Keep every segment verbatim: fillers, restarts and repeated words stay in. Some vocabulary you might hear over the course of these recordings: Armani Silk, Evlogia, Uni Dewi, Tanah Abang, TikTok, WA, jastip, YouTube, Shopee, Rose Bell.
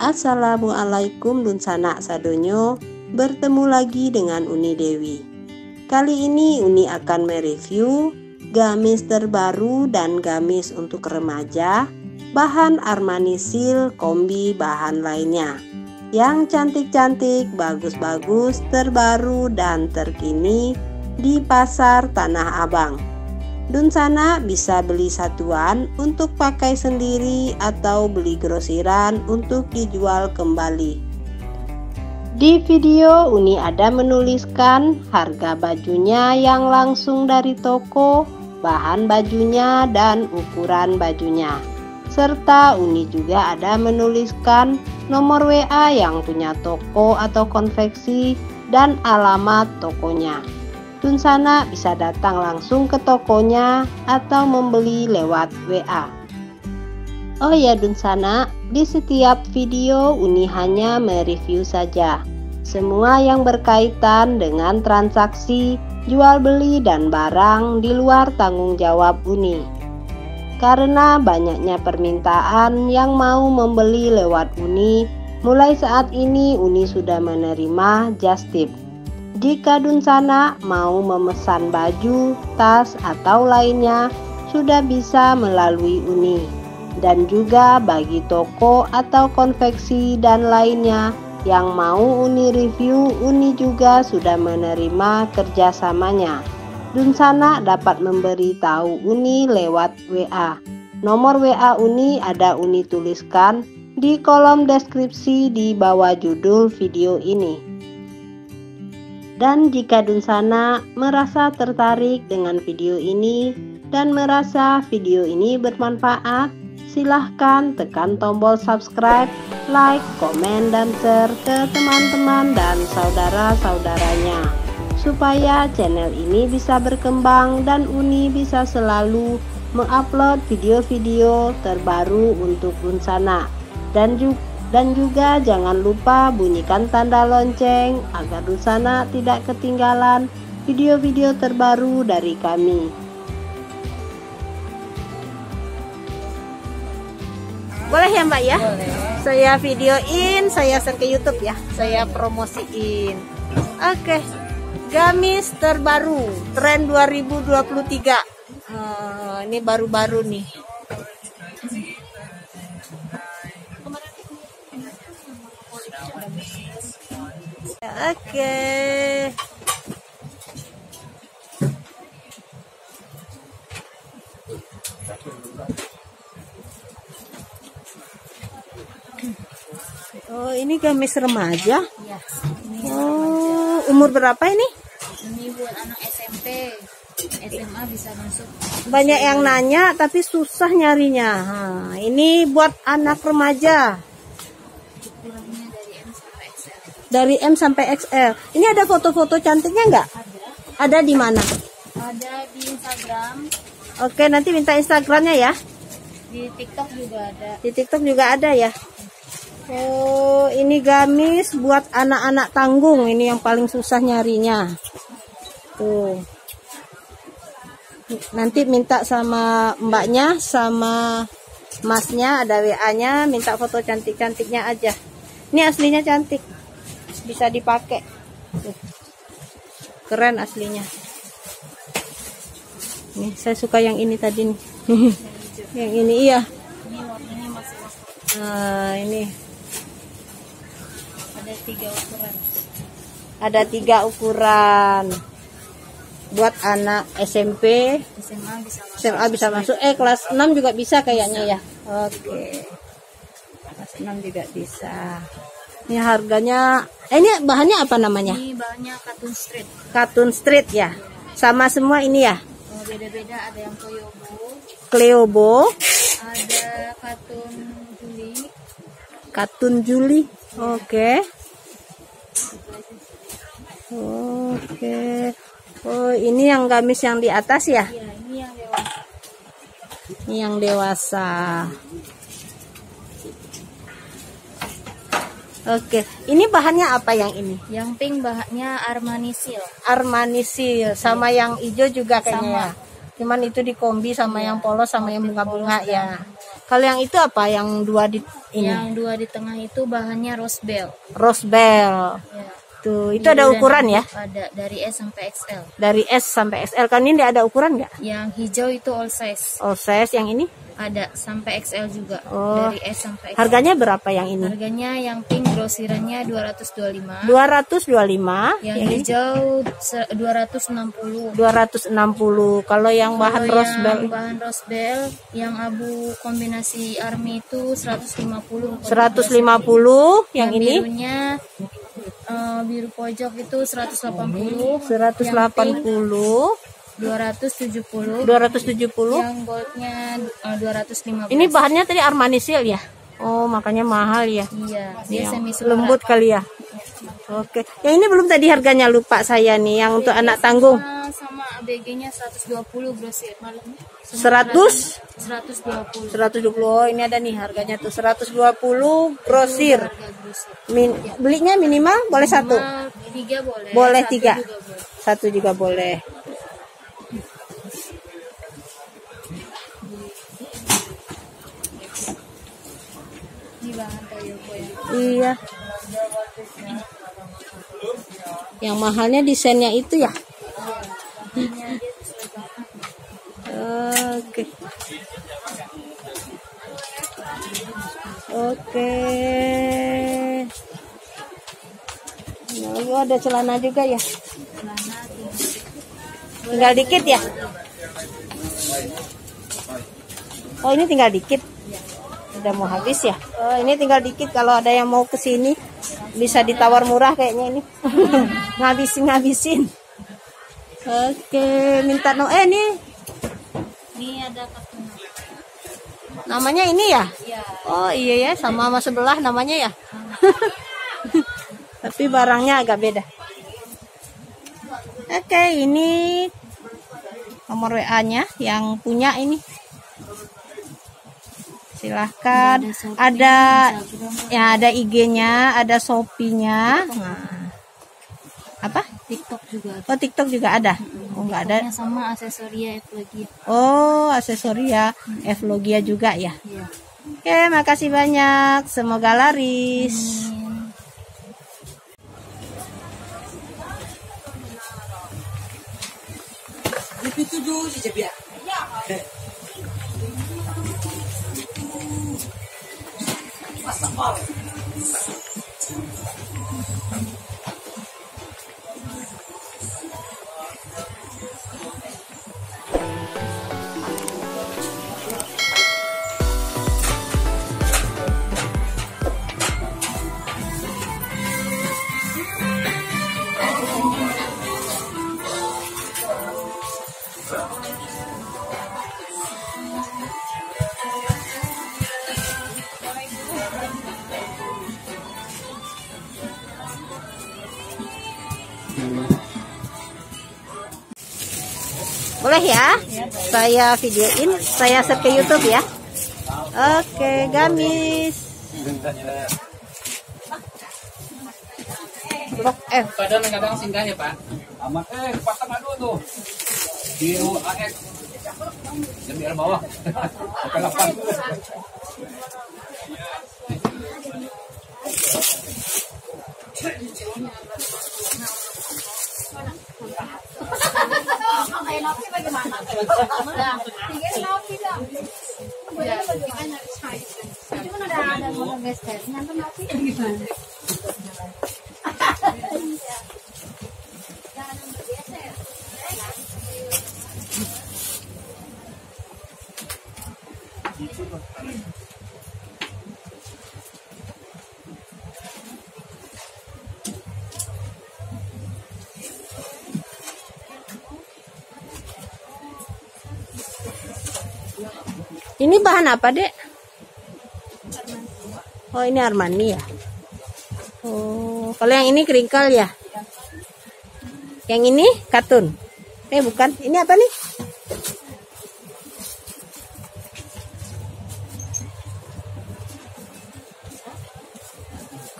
Assalamualaikum dun sanak sadonyo. Bertemu lagi dengan Uni Dewi. Kali ini Uni akan mereview gamis terbaru dan gamis untuk remaja bahan Armani Silk kombi bahan lainnya yang cantik-cantik, bagus-bagus, terbaru dan terkini di pasar Tanah Abang. Dun sana bisa beli satuan untuk pakai sendiri atau beli grosiran untuk dijual kembali. Di video Uni ada menuliskan harga bajunya yang langsung dari toko, bahan bajunya dan ukuran bajunya. Serta Uni juga ada menuliskan nomor W A yang punya toko atau konveksi dan alamat tokonya. Dun sana bisa datang langsung ke tokonya atau membeli lewat W A. Oh ya dun sana, di setiap video Uni hanya mereview saja semua yang berkaitan dengan transaksi jual beli dan barang di luar tanggung jawab Uni. Karena banyaknya permintaan yang mau membeli lewat Uni, mulai saat ini Uni sudah menerima just tip. Jika dun sana mau memesan baju, tas atau lainnya sudah bisa melalui Uni, dan juga bagi toko atau konveksi dan lainnya yang mau Uni review, Uni juga sudah menerima kerjasamanya. Dun sana dapat memberitahu Uni lewat W A. Nomor W A Uni ada Uni tuliskan di kolom deskripsi di bawah judul video ini. Dan jika dun sana merasa tertarik dengan video ini dan merasa video ini bermanfaat, silahkan tekan tombol subscribe, like, komen, dan share ke teman-teman dan saudara-saudaranya supaya channel ini bisa berkembang dan Uni bisa selalu mengupload video-video terbaru untuk dun sana. Dan juga Dan juga jangan lupa bunyikan tanda lonceng agar dun sana tidak ketinggalan video-video terbaru dari kami. Boleh ya Mbak ya? Boleh. Saya videoin, saya share ke YouTube ya. Saya promosiin. Oke. Okay. Gamis terbaru tren dua ribu dua puluh tiga. Hmm, ini baru-baru nih. Oke, okay. Oh ini gamis remaja. Ya, ini oh remaja. Umur berapa ini? Ini buat anak S M P, S M A bisa masuk. Banyak yang nanya tapi susah nyarinya. Nah, ini buat anak remaja. Dari M sampai X L. Ini ada foto-foto cantiknya nggak? Ada. Ada di mana? Ada di Instagram. Oke, nanti minta Instagramnya ya. Di TikTok juga ada. Di TikTok juga ada ya. Oh, ini gamis buat anak-anak tanggung. Ini yang paling susah nyarinya. Tuh. Nanti minta sama mbaknya, sama masnya, ada W A-nya. Minta foto cantik-cantiknya aja. Ini aslinya cantik. Bisa dipakai. Keren aslinya. Nih, saya suka yang ini tadi nih. Yang ini iya. Ini warnanya masih masuk. Nah, ini. Ada tiga ukuran. Ada tiga ukuran. Buat anak S M P, S M A bisa masuk. S M A bisa masuk. Eh, kelas enam juga bisa kayaknya ya. Oke. Kelas enam juga bisa. Ini harganya, eh, ini bahannya apa namanya? Ini bahannya katun street. Katun street ya? Ya. Sama semua ini ya? Beda-beda, ada yang koyobo, kleobo, ada katun juli. Katun juli, ya. Oke. Oke. Oh, ini yang gamis yang di atas ya? Iya, ini yang dewasa. Ini yang dewasa. Oke, ini bahannya apa yang ini? Yang pink bahannya Armani Silk. Armani Silk sama yang hijau juga kayaknya. Sama. Cuman itu dikombi sama yang polos sama yang bunga-bunga ya. Kalau yang itu apa? Yang dua di ini? Yang dua di tengah itu bahannya Rose Bell. Rose Bell. Ya. Tuh, itu ada ukuran ya? Ada, dari S sampai X L. Dari S sampai X L. Kan ini ada ukuran nggak? Yang hijau itu all size. All size, yang ini? Ada sampai X L juga. Oh. Dari S sampai X L. Harganya berapa yang ini? Harganya yang pink grosirannya dua ratus dua puluh lima. dua ratus dua puluh lima. Yang ini? Hijau dua ratus enam puluh. dua ratus enam puluh. Kalau yang bahan Kalau rose bell. Yang bahan rose bell, yang abu kombinasi army itu seratus lima puluh. seratus lima puluh. Yang, yang ini? Birunya uh, biru pojok itu seratus delapan puluh. seratus delapan puluh. dua ratus tujuh puluh. dua ratus tujuh puluh. Yang goldnya dua ratus lima puluh. Ini bahannya tadi Armani Silk ya? Oh, makanya mahal ya? Iya, dia semi surat. Lembut kali ya? Oke. Yang ini belum tadi harganya, lupa saya nih, yang untuk anak tanggung. Sama A B G-nya seratus dua puluh grosir. seratus? seratus dua puluh. seratus dua puluh. Oh, ini ada nih harganya tuh seratus dua puluh grosir. Min belinya minimal boleh satu. tiga boleh. Boleh tiga. Satu juga boleh. Iya. Yang mahalnya desainnya itu ya. Oke. Oke. Nah, ada celana juga ya. Tinggal dikit ya. Oh, ini tinggal dikit. Udah mau habis ya. Oh, ini tinggal dikit. Kalau ada yang mau kesini bisa ditawar murah kayaknya ini. Ngabisin ngabisin. Oke, minta no eh nih. Ini ada kartu. Namanya ini ya? Iya. Oh iya ya, sama sama sebelah namanya ya. Tapi barangnya agak beda. Oke, ini nomor W A-nya yang punya ini. Silahkan ada, Shopee, ada ya ada I G-nya, ada Shopee-nya. Nah. Apa? TikTok juga ada. Oh, TikTok juga ada. Mm-hmm. Oh, enggak ada. Sama aksesoria Evlogia. Oh, aksesoria mm-hmm. Evlogia juga ya. Iya. Oke, makasih banyak. Semoga laris. Mm-hmm. Wow. Boleh ya? Ya, saya videoin, saya share ke YouTube ya. Oke, gamis. Blok F. Padahal kadang singgahnya, Pak. Amat eh pasang madu tuh. Biru A X. Demi arah bawah. Kelapan. Ini bahan apa, Dek? Oh, ini Armani ya. Oh, kalau yang ini keringkal ya. Yang ini katun. Eh, bukan. Ini apa nih?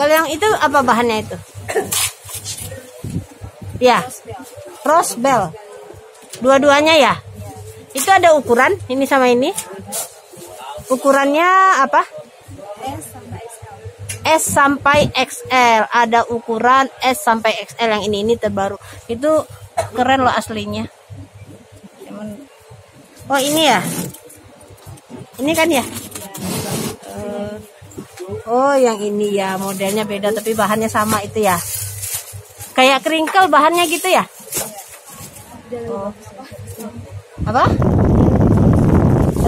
Kalau yang itu apa bahannya itu? Ya. Rose Bell. Dua-duanya ya. Itu ada ukuran ini sama ini. Ukurannya apa? S sampai X L. Ada ukuran S sampai X L yang ini ini terbaru. Itu keren loh aslinya. Oh ini ya. Ini kan ya. Oh yang ini ya, modelnya beda tapi bahannya sama itu ya. Kayak keringkel bahannya gitu ya. Oh. Apa?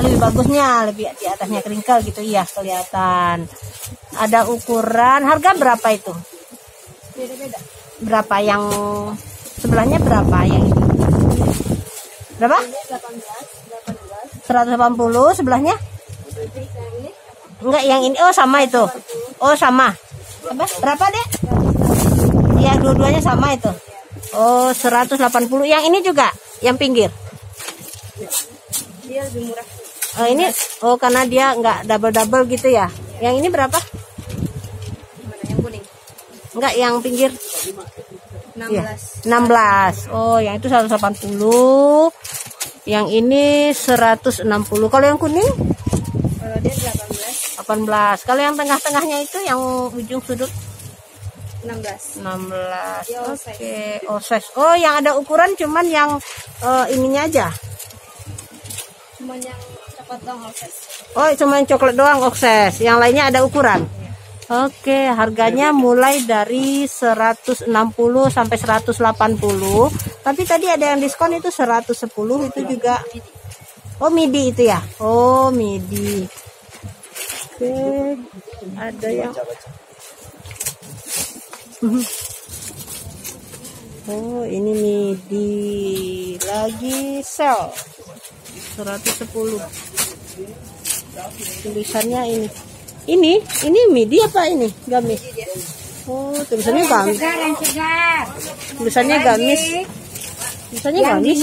Lebih bagusnya, lebih di atasnya keringkel gitu ya, kelihatan. Ada ukuran, harga berapa itu? Beda-beda. Berapa yang sebelahnya berapa yang ini? Berapa? seratus delapan puluh, sebelahnya? Enggak, yang ini. Oh, sama itu. Oh, sama. Apa? Berapa, Dek? Ya, dua-duanya sama itu. Oh, seratus delapan puluh. Yang ini juga, yang pinggir. Dia lebih murah. Oh, ini oh karena dia nggak double-double gitu ya. Yang ini berapa? Mana yang kuning? Enggak, yang pinggir. enam belas. Ya, enam belas. Oh, yang itu seratus delapan puluh. Yang ini seratus enam puluh. Kalau yang kuning? Kalau dia delapan belas. delapan belas. Kalau yang tengah-tengahnya itu yang ujung sudut enam belas. enam belas. Ya, oke, okay. Oh, size. Oh, yang ada ukuran cuman yang uh, ininya aja. Cuman yang coklat doang oxes. Oh, cuman coklat doang oxes. Yang lainnya ada ukuran. Ya. Oke, okay, harganya mulai dari seratus enam puluh sampai seratus delapan puluh. Tapi tadi ada yang diskon itu seratus sepuluh itu juga. Oh, midi itu ya. Oh, midi. Oke, okay. Ada yang oh ini midi lagi sel seratus sepuluh. Tulisannya ini ini ini midi apa ini gamis? Oh tulisannya gamis, tulisannya gamis, tulisannya gamis,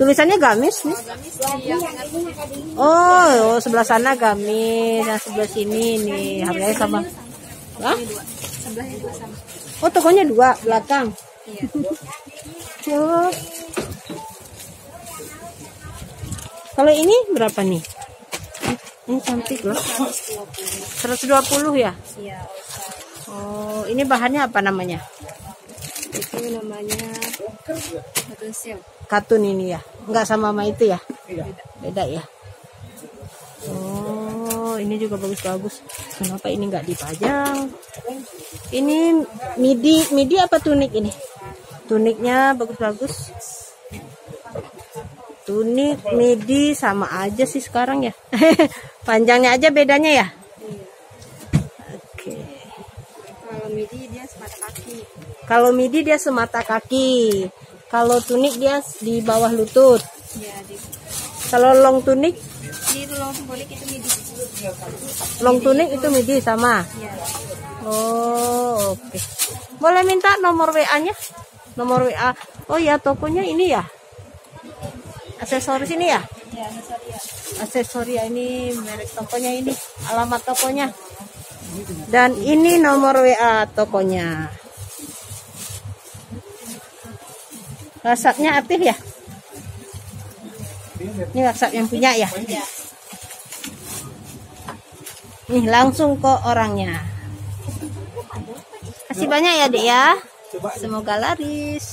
tulisannya gamis nih. Oh, oh sebelah sana gamis, nah sebelah sini nih harganya sama. Hah? Oh tokonya dua belakang. Iya. Oh. Kalau ini berapa nih? Ini cantik loh. seratus dua puluh ya? Iya. Oh ini bahannya apa namanya? Itu namanya katun silk. Katun ini ya? Enggak sama sama itu ya? Beda. Beda ya. Oh ini juga bagus-bagus. Kenapa ini nggak dipajang? Ini midi, midi apa tunik ini? Tuniknya bagus-bagus. Tunik, midi sama aja sih sekarang ya. Panjangnya aja bedanya ya. Oke. Okay. Kalau midi dia semata kaki. Kalau midi dia semata kaki. Kalau tunik dia di bawah lutut. Ya, di... Kalau long tunik? Ini long tunik itu midi. Long tunik itu midi sama. Ya. Oh, oke. Okay. Boleh minta nomor W A-nya? Nomor W A. Oh ya, tokonya ini ya. Aksesoris ini ya? Iya, aksesoris. Aksesoris ini merek tokonya ini, alamat tokonya. Dan ini nomor W A tokonya. WhatsApp-nya aktif ya? Ini WhatsApp yang punya ya? Iya. Nih, langsung ke orangnya. Kasih banyak ya, Dek ya. Semoga laris.